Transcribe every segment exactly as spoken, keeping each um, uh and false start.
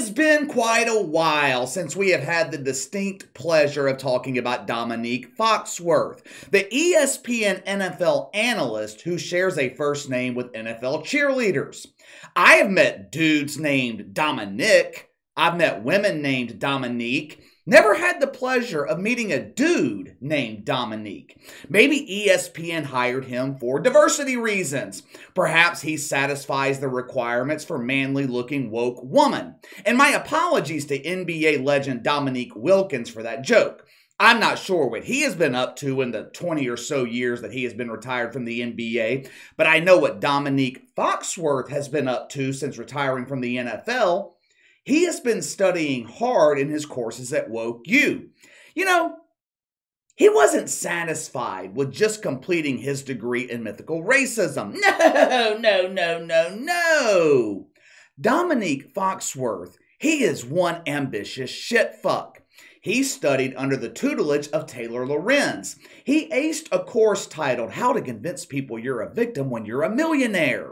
has been quite a while since we have had the distinct pleasure of talking about Domonique Foxworth, the E S P N N F L analyst who shares a first name with N F L cheerleaders. I have met dudes named Dominique. I've met women named Dominique. Never had the pleasure of meeting a dude named Dominique. Maybe E S P N hired him for diversity reasons. Perhaps he satisfies the requirements for manly-looking woke woman. And my apologies to N B A legend Domonique Wilkins for that joke. I'm not sure what he has been up to in the twenty or so years that he has been retired from the N B A, but I know what Domonique Foxworth has been up to since retiring from the N F L. He has been studying hard in his courses at Woke U. You know, he wasn't satisfied with just completing his degree in mythical racism. No, no, no, no, no. Domonique Foxworth, he is one ambitious shitfuck. He studied under the tutelage of Taylor Lorenz. He aced a course titled How to Convince People You're a Victim When You're a Millionaire.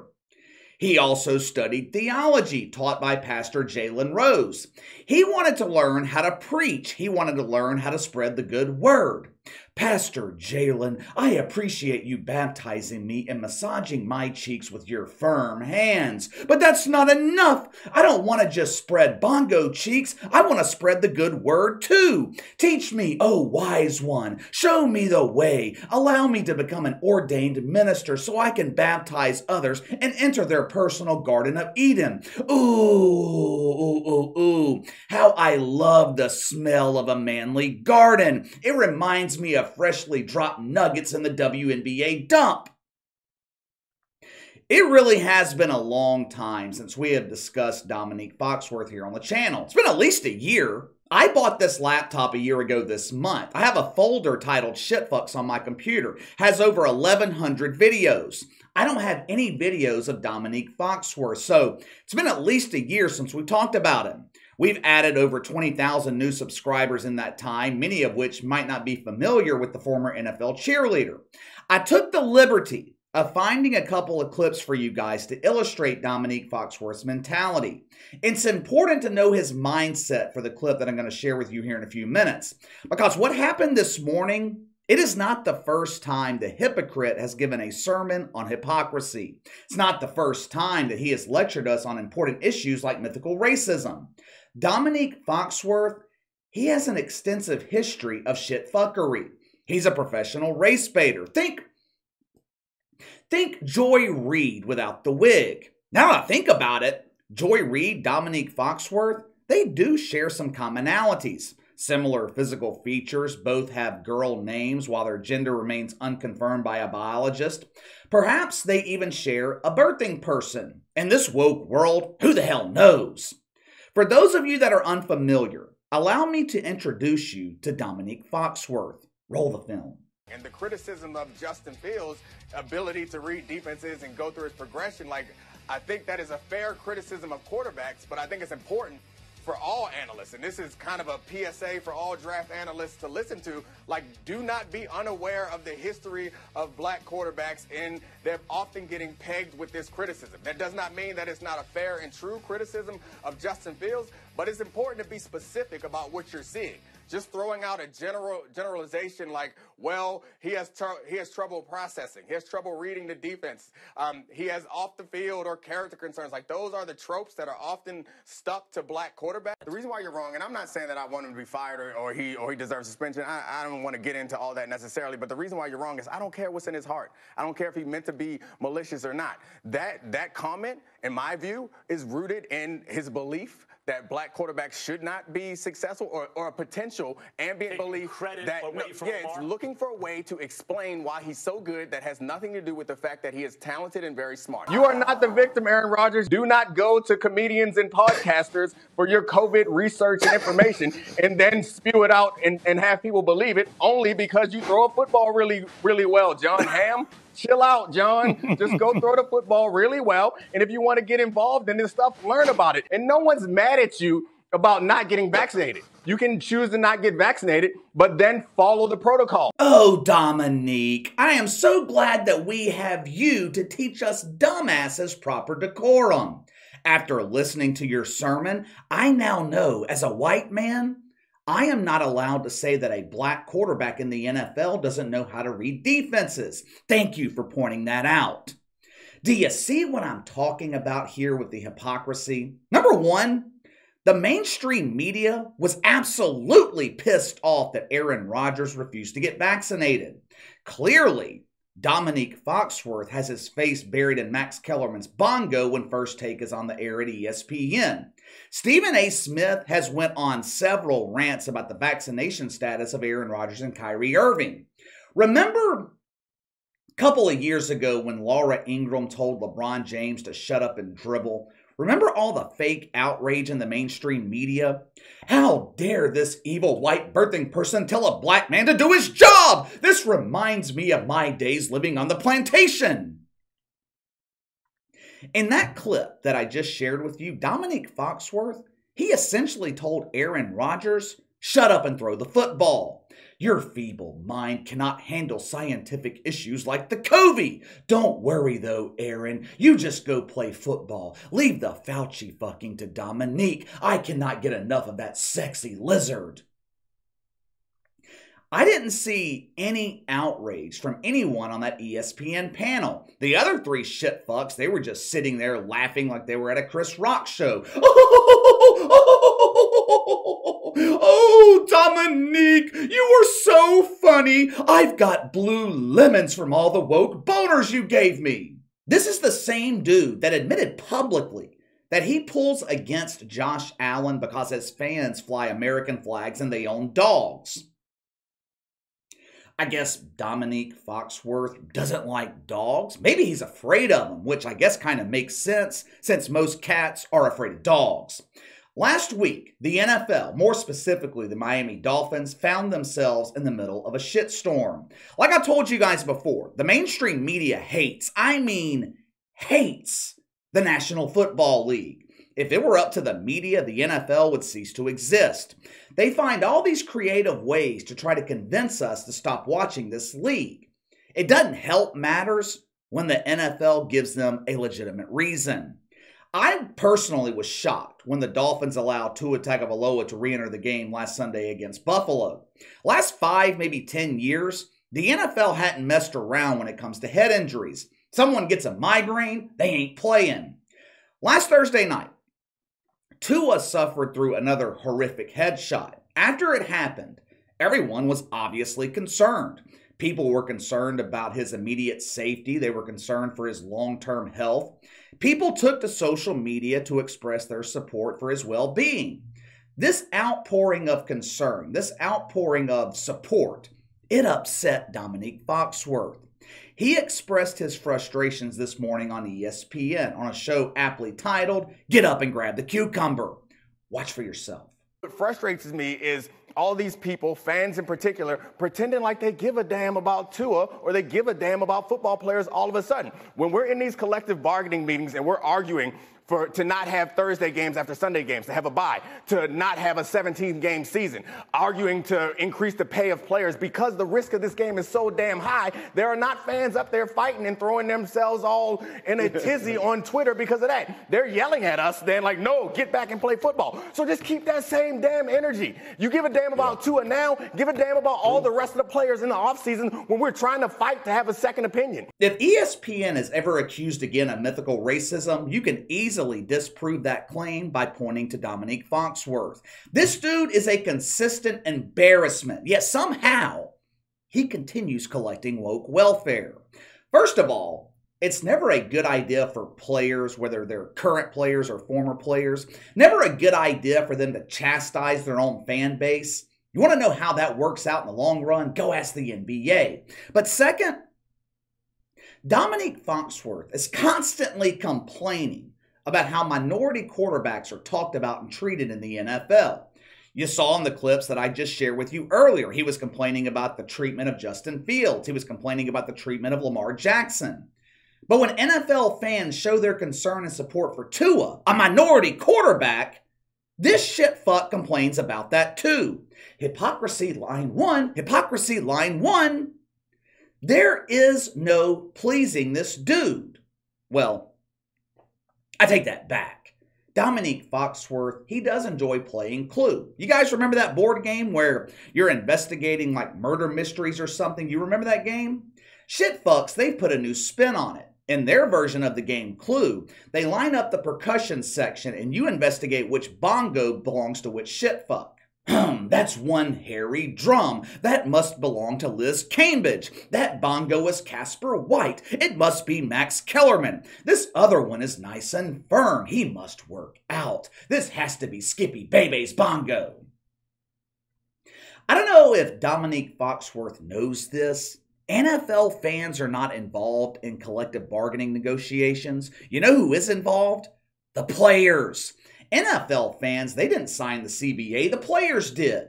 He also studied theology, taught by Pastor Jalen Rose. He wanted to learn how to preach. He wanted to learn how to spread the good word. Pastor Jalen, I appreciate you baptizing me and massaging my cheeks with your firm hands. But that's not enough. I don't want to just spread bongo cheeks. I want to spread the good word too. Teach me, oh wise one. Show me the way. Allow me to become an ordained minister so I can baptize others and enter their personal Garden of Eden. Ooh, ooh, ooh, ooh. How I love the smell of a manly garden. It reminds me me of freshly dropped nuggets in the W N B A dump. It really has been a long time since we have discussed Domonique Foxworth here on the channel. It's been at least a year. I bought this laptop a year ago this month. I have a folder titled Shitfucks on my computer. It has over eleven hundred videos. I don't have any videos of Domonique Foxworth, so it's been at least a year since we talked about him. We've added over twenty thousand new subscribers in that time, many of which might not be familiar with the former N F L cheerleader. I took the liberty of finding a couple of clips for you guys to illustrate Domonique Foxworth's mentality. It's important to know his mindset for the clip that I'm going to share with you here in a few minutes, because what happened this morning, it is not the first time the hypocrite has given a sermon on hypocrisy. It's not the first time that he has lectured us on important issues like mythical racism. Domonique Foxworth, he has an extensive history of shitfuckery. He's a professional race baiter. Think, think Joy Reid without the wig. Now that I think about it, Joy Reid, Domonique Foxworth, they do share some commonalities. Similar physical features, both have girl names while their gender remains unconfirmed by a biologist. Perhaps they even share a birthing person. In this woke world, who the hell knows? For those of you that are unfamiliar, allow me to introduce you to Domonique Foxworth. Roll the film. And the criticism of Justin Fields' ability to read defenses and go through his progression, like, I think that is a fair criticism of quarterbacks, but I think it's important for all analysts. And this is kind of a P S A for all draft analysts to listen to. Like, do not be unaware of the history of black quarterbacks, and they're often getting pegged with this criticism. That does not mean that it's not a fair and true criticism of Justin Fields, but it's important to be specific about what you're seeing. Just throwing out a general generalization like, well, he has he has trouble processing, he has trouble reading the defense, um, he has off the field or character concerns. Like, those are the tropes that are often stuck to black quarterbacks. The reason why you're wrong, and I'm not saying that I want him to be fired or, or he or he deserves suspension. I, I don't want to get into all that necessarily. But the reason why you're wrong is I don't care what's in his heart. I don't care if he meant to be malicious or not. That that comment, in my view, is rooted in his belief that black quarterbacks should not be successful, or, or a potential ambient belief that, no, yeah, it's looking for a way to explain why he's so good that has nothing to do with the fact that he is talented and very smart. You are not the victim, Aaron Rodgers. Do not go to comedians and podcasters for your COVID research and information and then spew it out and, and have people believe it only because you throw a football really, really well, John Hamm. Chill out, John. Just go throw the football really well. And if you want to get involved in this stuff, learn about it. And no one's mad at you about not getting vaccinated. You can choose to not get vaccinated, but then follow the protocol. Oh, Domonique, I am so glad that we have you to teach us dumbasses proper decorum. after listening to your sermon, I now know as a white man, I am not allowed to say that a black quarterback in the N F L doesn't know how to read defenses. Thank you for pointing that out. Do you see what I'm talking about here with the hypocrisy? Number one, the mainstream media was absolutely pissed off that Aaron Rodgers refused to get vaccinated. Clearly, Domonique Foxworth has his face buried in Max Kellerman's bongo when First Take is on the air at E S P N. Stephen A. Smith has went on several rants about the vaccination status of Aaron Rodgers and Kyrie Irving. Remember a couple of years ago when Laura Ingram told LeBron James to shut up and dribble? Remember all the fake outrage in the mainstream media? How dare this evil white birthing person tell a black man to do his job? This reminds me of my days living on the plantation. In that clip that I just shared with you, Domonique Foxworth, he essentially told Aaron Rodgers, shut up and throw the football. Your feeble mind cannot handle scientific issues like the COVID. Don't worry though, Aaron. You just go play football. Leave the Fauci fucking to Domonique. I cannot get enough of that sexy lizard. I didn't see any outrage from anyone on that E S P N panel. The other three shit fucks, they were just sitting there laughing like they were at a Chris Rock show. Oh, Domonique, you are so funny. I've got blue lemons from all the woke boners you gave me. This is the same dude that admitted publicly that he pulls against Josh Allen because his fans fly American flags and they own dogs. I guess Domonique Foxworth doesn't like dogs. Maybe he's afraid of them, which I guess kind of makes sense since most cats are afraid of dogs. Last week, the N F L, more specifically the Miami Dolphins, found themselves in the middle of a shitstorm. Like I told you guys before, the mainstream media hates, I mean hates, the National Football League. If it were up to the media, the N F L would cease to exist. They find all these creative ways to try to convince us to stop watching this league. It doesn't help matters when the N F L gives them a legitimate reason. I personally was shocked when the Dolphins allowed Tua Tagovailoa to re-enter the game last Sunday against Buffalo. Last five, maybe ten years, the N F L hadn't messed around when it comes to head injuries. Someone gets a migraine, they ain't playing. Last Thursday night, Tua suffered through another horrific headshot. After it happened, everyone was obviously concerned. People were concerned about his immediate safety. They were concerned for his long-term health. People took to social media to express their support for his well-being. This outpouring of concern, this outpouring of support, it upset Domonique Foxworth. He expressed his frustrations this morning on E S P N on a show aptly titled, Get Up and Grab the Cucumber. Watch for yourself. What frustrates me is all these people, fans in particular, pretending like they give a damn about Tua or they give a damn about football players all of a sudden. When we're in these collective bargaining meetings and we're arguing for to not have Thursday games after Sunday games, to have a bye, to not have a seventeen-game season, arguing to increase the pay of players because the risk of this game is so damn high, there are not fans up there fighting and throwing themselves all in a tizzy on Twitter because of that. They're yelling at us then like, no, get back and play football. So just keep that same damn energy. You give a damn about Tua now, give a damn about all the rest of the players in the offseason when we're trying to fight to have a second opinion. If E S P N is ever accused again of mythical racism, you can easily disprove that claim by pointing to Domonique Foxworth. This dude is a consistent embarrassment, yet somehow he continues collecting woke welfare. First of all, it's never a good idea for players, whether they're current players or former players, never a good idea for them to chastise their own fan base. You want to know how that works out in the long run? Go ask the N B A. But second, Domonique Foxworth is constantly complaining about how minority quarterbacks are talked about and treated in the N F L. You saw in the clips that I just shared with you earlier, he was complaining about the treatment of Justin Fields. He was complaining about the treatment of Lamar Jackson. But when N F L fans show their concern and support for Tua, a minority quarterback, this shitfuck complains about that too. Hypocrisy line one, hypocrisy line one. There is no pleasing this dude. Well, I take that back. Domonique Foxworth, he does enjoy playing Clue. You guys remember that board game where you're investigating like murder mysteries or something? You remember that game? Shitfucks, they put a new spin on it. In their version of the game Clue, they line up the percussion section and you investigate which bongo belongs to which shitfuck. That's one hairy drum. That must belong to Liz Cambridge. That bongo is Casper White. It must be Max Kellerman. This other one is nice and firm. He must work out. This has to be Skippy Bebe's bongo. I don't know if Domonique Foxworth knows this. N F L fans are not involved in collective bargaining negotiations. You know who is involved? The players. N F L fans, they didn't sign the C B A. The players did.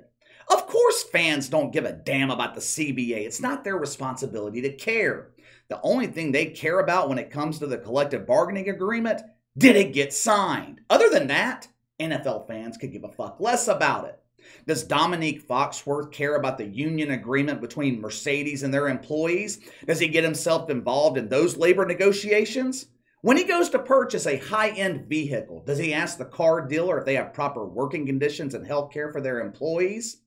Of course fans don't give a damn about the C B A. It's not their responsibility to care. The only thing they care about when it comes to the collective bargaining agreement, did it get signed? Other than that, N F L fans could give a fuck less about it. Does Domonique Foxworth care about the union agreement between Mercedes and their employees? Does he get himself involved in those labor negotiations? When he goes to purchase a high-end vehicle, does he ask the car dealer if they have proper working conditions and health care for their employees?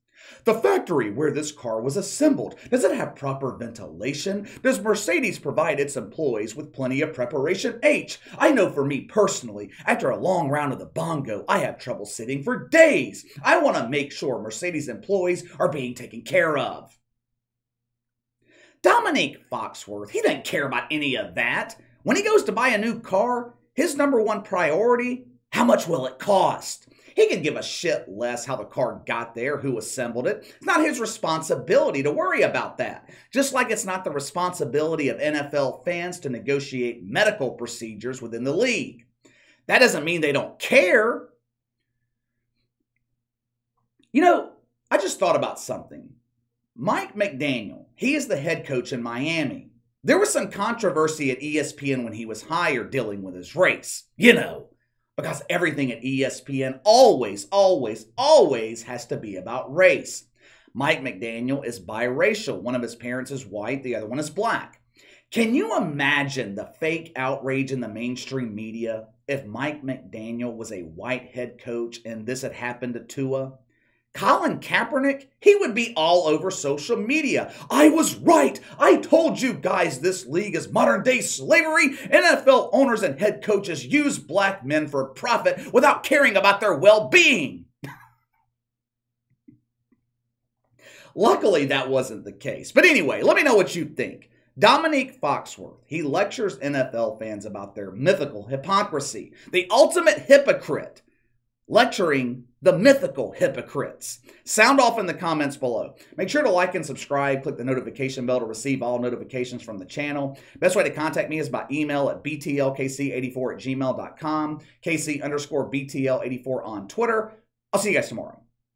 The factory where this car was assembled, does it have proper ventilation? Does Mercedes provide its employees with plenty of preparation H? I know for me personally, after a long round of the bongo, I have trouble sitting for days. I want to make sure Mercedes employees are being taken care of. Domonique Foxworth, he doesn't care about any of that. When he goes to buy a new car, his number one priority, how much will it cost? He could give a shit less how the car got there, who assembled it. It's not his responsibility to worry about that. Just like it's not the responsibility of N F L fans to negotiate medical procedures within the league. That doesn't mean they don't care. You know, I just thought about something. Mike McDaniel, he is the head coach in Miami. There was some controversy at E S P N when he was hired dealing with his race. You know. Because everything at E S P N always, always, always has to be about race. Mike McDaniel is biracial. One of his parents is white, the other one is black. Can you imagine the fake outrage in the mainstream media if Mike McDaniel was a white head coach and this had happened to Tua? Colin Kaepernick, he would be all over social media. I was right. I told you guys this league is modern-day slavery. N F L owners and head coaches use black men for profit without caring about their well-being. Luckily, that wasn't the case. But anyway, let me know what you think. Domonique Foxworth, he lectures N F L fans about their mythical hypocrisy. The ultimate hypocrite. Lecturing the mythical hypocrites. Sound off in the comments below. Make sure to like and subscribe. Click the notification bell to receive all notifications from the channel. Best way to contact me is by email at b t l k c eight four at gmail dot com, kc underscore b t l eight four on Twitter. I'll see you guys tomorrow.